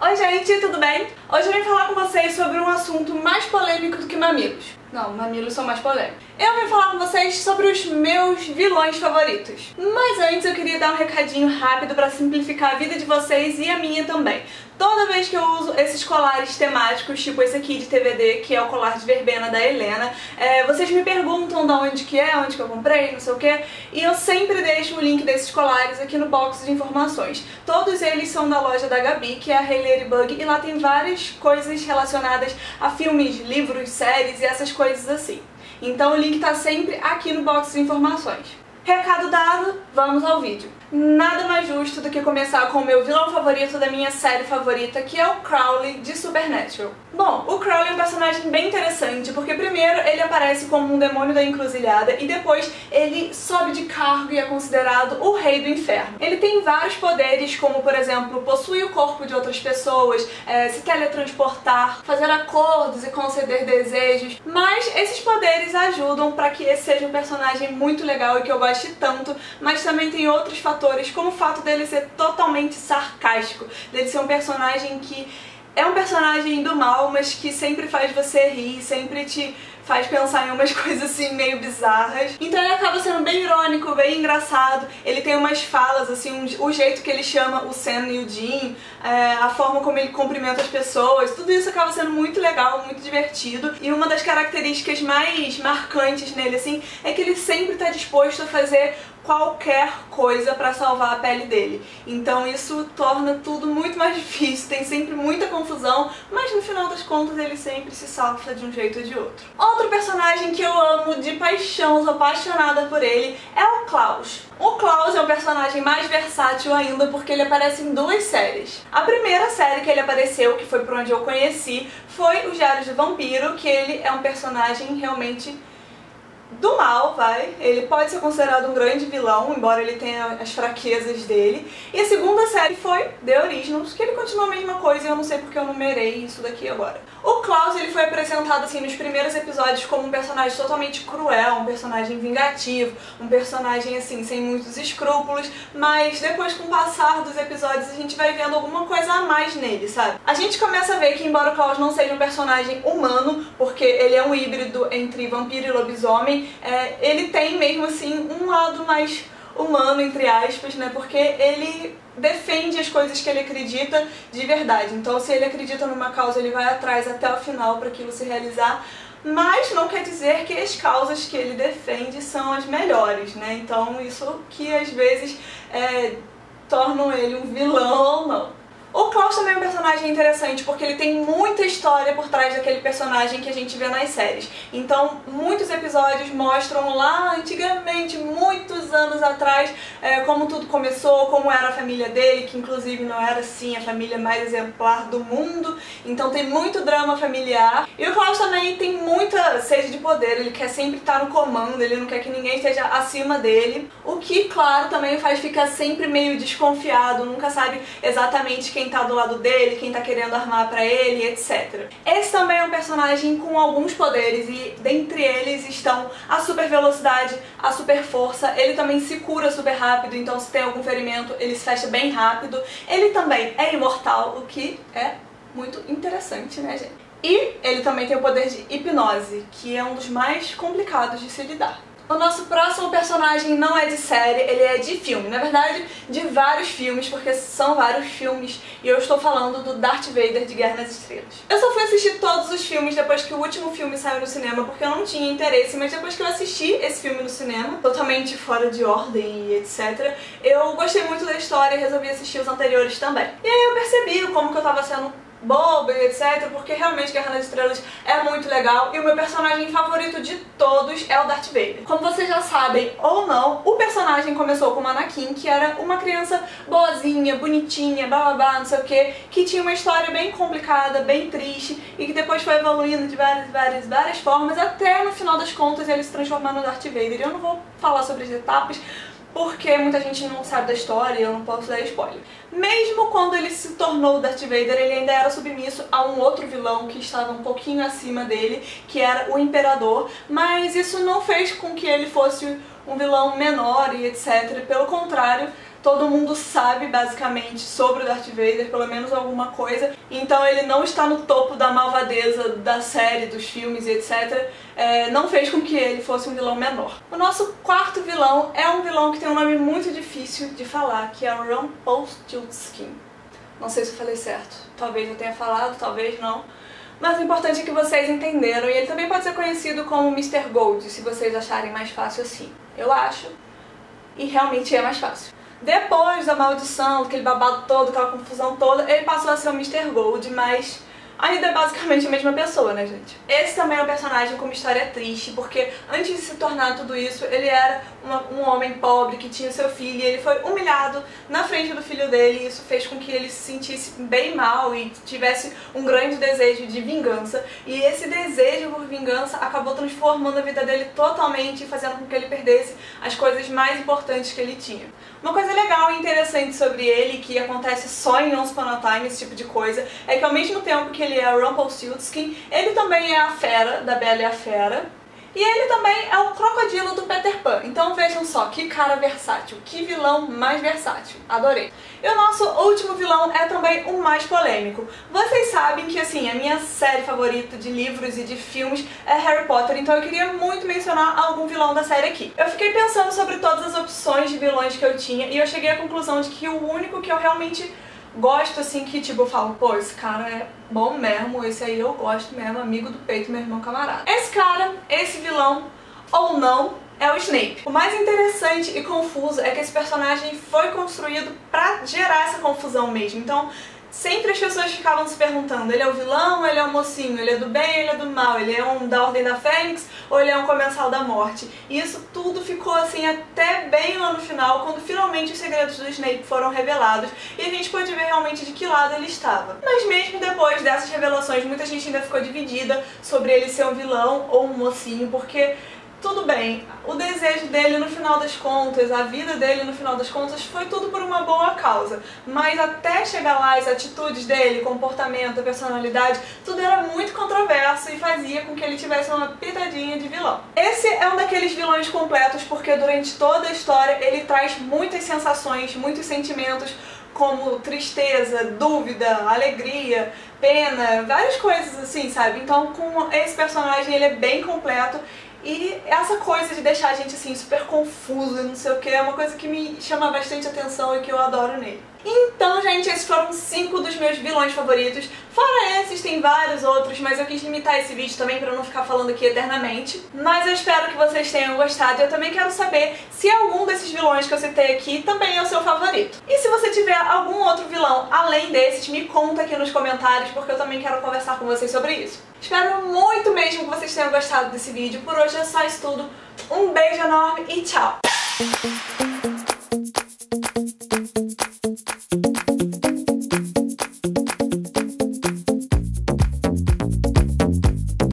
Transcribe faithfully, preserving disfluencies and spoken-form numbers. Oi gente, tudo bem? Hoje eu vim falar com vocês sobre um assunto mais polêmico do que mamilos. Não, mamilos são mais polêmicos. Eu vim falar com vocês sobre os meus vilões favoritos. Mas antes eu queria dar um recadinho rápido pra simplificar a vida de vocês e a minha também. Toda vez que eu uso esses colares temáticos, tipo esse aqui de T V D, que é o colar de verbena da Helena, é, vocês me perguntam de onde que é, onde que eu comprei, não sei o que, e eu sempre deixo o link desses colares aqui no box de informações. Todos eles são da loja da Gabi, que é a Hey Ladybug, e lá tem várias coisas relacionadas a filmes, livros, séries e essas coisas assim. Então o link tá sempre aqui no box de informações. Recado dado, vamos ao vídeo. Nada mais justo do que começar com o meu vilão favorito da minha série favorita, que é o Crowley de Supernatural. Bom, o Crowley é um personagem bem interessante, porque primeiro ele aparece como um demônio da encruzilhada e depois ele sobe de cargo e é considerado o rei do inferno. Ele tem vários poderes, como por exemplo, possuir o corpo de outras pessoas, é, se teletransportar, fazer acordos e conceder desejos, mas esses poderes ajudam para que esse seja um personagem muito legal e que eu goste tanto, mas também tem outros fatores, como o fato dele ser totalmente sarcástico, dele ser um personagem que é um personagem do mal, mas que sempre faz você rir, sempre te faz pensar em umas coisas assim meio bizarras. Então ele acaba sendo bem irônico, bem engraçado, ele tem umas falas assim, um, o jeito que ele chama o Sam e o Jim, é, a forma como ele cumprimenta as pessoas, tudo isso acaba sendo muito legal, muito divertido. E uma das características mais marcantes nele assim é que ele sempre está disposto a fazer qualquer coisa para salvar a pele dele. Então isso torna tudo muito mais difícil, tem sempre muita confusão, mas no final das contas ele sempre se salva de um jeito ou de outro. Outro personagem que eu amo de paixão, sou apaixonada por ele, é o Klaus. O Klaus é um personagem mais versátil ainda porque ele aparece em duas séries. A primeira série que ele apareceu, que foi por onde eu conheci, foi Os Diários de Vampiro, que ele é um personagem realmente do mal, vai. Ele pode ser considerado um grande vilão, embora ele tenha as fraquezas dele. E a segunda série foi The Originals, que ele continua a mesma coisa e eu não sei porque eu numerei isso daqui agora. O Klaus, ele foi apresentado assim nos primeiros episódios como um personagem totalmente cruel, um personagem vingativo, um personagem assim, sem muitos escrúpulos, mas depois com o passar dos episódios a gente vai vendo alguma coisa a mais nele, sabe? A gente começa a ver que embora o Klaus não seja um personagem humano, porque ele é um híbrido entre vampiro e lobisomem, É, ele tem mesmo assim um lado mais humano, entre aspas, né? Porque ele defende as coisas que ele acredita de verdade. Então se ele acredita numa causa, ele vai atrás até o final para aquilo se realizar. Mas não quer dizer que as causas que ele defende são as melhores, né? Então isso que às vezes é, tornam ele um vilão ou não. O Klaus também é um personagem interessante, porque ele tem muita história por trás daquele personagem que a gente vê nas séries. Então, muitos episódios mostram lá antigamente, muitos anos atrás, é, como tudo começou, como era a família dele, que inclusive não era, assim, a família mais exemplar do mundo. Então tem muito drama familiar. E o Klaus também tem muita sede de poder, ele quer sempre estar no comando, ele não quer que ninguém esteja acima dele. O que, claro, também faz ficar sempre meio desconfiado, nunca sabe exatamente quem quem tá do lado dele, quem tá querendo armar pra ele, etcétera. Esse também é um personagem com alguns poderes e dentre eles estão a super velocidade, a super força, ele também se cura super rápido, então se tem algum ferimento ele se fecha bem rápido, ele também é imortal, o que é muito interessante, né gente? E ele também tem o poder de hipnose, que é um dos mais complicados de se lidar. O nosso próximo personagem não é de série, ele é de filme. Na verdade, de vários filmes, porque são vários filmes. E eu estou falando do Darth Vader de Guerra nas Estrelas. Eu só fui assistir todos os filmes depois que o último filme saiu no cinema, porque eu não tinha interesse. Mas depois que eu assisti esse filme no cinema, totalmente fora de ordem e etcétera, eu gostei muito da história e resolvi assistir os anteriores também. E aí eu percebi como que eu tava sendo boba e etcétera, porque realmente Guerra nas Estrelas é muito legal e o meu personagem favorito de todos é o Darth Vader. Como vocês já sabem ou não, o personagem começou com o Anakin, que era uma criança boazinha, bonitinha, bababá, não sei o que, que tinha uma história bem complicada, bem triste e que depois foi evoluindo de várias, várias, várias formas até no final das contas ele se transformar no Darth Vader. Eu não vou falar sobre as etapas, porque muita gente não sabe da história e eu não posso dar spoiler. Mesmo quando ele se tornou Darth Vader, ele ainda era submisso a um outro vilão que estava um pouquinho acima dele, que era o Imperador, mas isso não fez com que ele fosse um vilão menor e etcétera. Pelo contrário, Todo mundo sabe basicamente sobre o Darth Vader, pelo menos alguma coisa. Então ele não está no topo da malvadeza da série, dos filmes e etcétera. É, não fez com que ele fosse um vilão menor. O nosso quarto vilão é um vilão que tem um nome muito difícil de falar, que é o Rumpelstiltskin. Não sei se eu falei certo. Talvez eu tenha falado, talvez não. Mas o importante é que vocês entenderam. E ele também pode ser conhecido como mister Gold, se vocês acharem mais fácil assim. Eu acho. E realmente é mais fácil. Depois da maldição, aquele babado todo, aquela confusão toda, ele passou a ser o mister Gold, mas ainda é basicamente a mesma pessoa, né, gente? Esse também é um personagem com uma história triste, porque antes de se tornar tudo isso, ele era uma, um homem pobre que tinha seu filho, e ele foi humilhado na frente do filho dele, e isso fez com que ele se sentisse bem mal e tivesse um grande desejo de vingança. E esse desejo por vingança acabou transformando a vida dele totalmente, fazendo com que ele perdesse as coisas mais importantes que ele tinha. Uma coisa legal e interessante sobre ele, que acontece só em Once Upon a Time, esse tipo de coisa, é que ao mesmo tempo que ele Ele é o Rumpelstiltskin, ele também é a Fera, da Bela e a Fera. E ele também é o crocodilo do Peter Pan. Então vejam só, que cara versátil, que vilão mais versátil. Adorei. E o nosso último vilão é também o mais polêmico. Vocês sabem que, assim, a minha série favorita de livros e de filmes é Harry Potter, então eu queria muito mencionar algum vilão da série aqui. Eu fiquei pensando sobre todas as opções de vilões que eu tinha e eu cheguei à conclusão de que o único que eu realmente gosto, assim, que tipo, eu falo, pô, esse cara é bom mesmo, esse aí eu gosto mesmo, amigo do peito, meu irmão camarada. Esse cara, esse vilão, ou não, é o Snape. O mais interessante e confuso é que esse personagem foi construído pra gerar essa confusão mesmo, então sempre as pessoas ficavam se perguntando, ele é o vilão, ele é o mocinho, ele é do bem, ele é do mal, ele é um da Ordem da Fênix ou ele é um Comensal da Morte. E isso tudo ficou assim até bem lá no final, quando finalmente os segredos do Snape foram revelados e a gente pôde ver realmente de que lado ele estava. Mas mesmo depois dessas revelações, muita gente ainda ficou dividida sobre ele ser um vilão ou um mocinho, porque tudo bem, o desejo dele no final das contas, a vida dele no final das contas, foi tudo por uma boa causa. Mas até chegar lá, as atitudes dele, comportamento, personalidade, tudo era muito controverso e fazia com que ele tivesse uma pitadinha de vilão. Esse é um daqueles vilões completos porque durante toda a história ele traz muitas sensações, muitos sentimentos, como tristeza, dúvida, alegria, pena, várias coisas assim, sabe? Então com esse personagem ele é bem completo. E essa coisa de deixar a gente assim super confuso e não sei o que é uma coisa que me chama bastante atenção e que eu adoro nele. Então, gente, esses foram cinco dos meus vilões favoritos. Fora esses, tem vários outros, mas eu quis limitar esse vídeo também pra não ficar falando aqui eternamente. Mas eu espero que vocês tenham gostado e eu também quero saber se algum desses vilões que eu citei aqui também é o seu favorito. E se você tiver algum outro vilão além desses, me conta aqui nos comentários, porque eu também quero conversar com vocês sobre isso. Espero muito mesmo que vocês tenham gostado desse vídeo. Por hoje é só isso tudo. Um beijo enorme e tchau!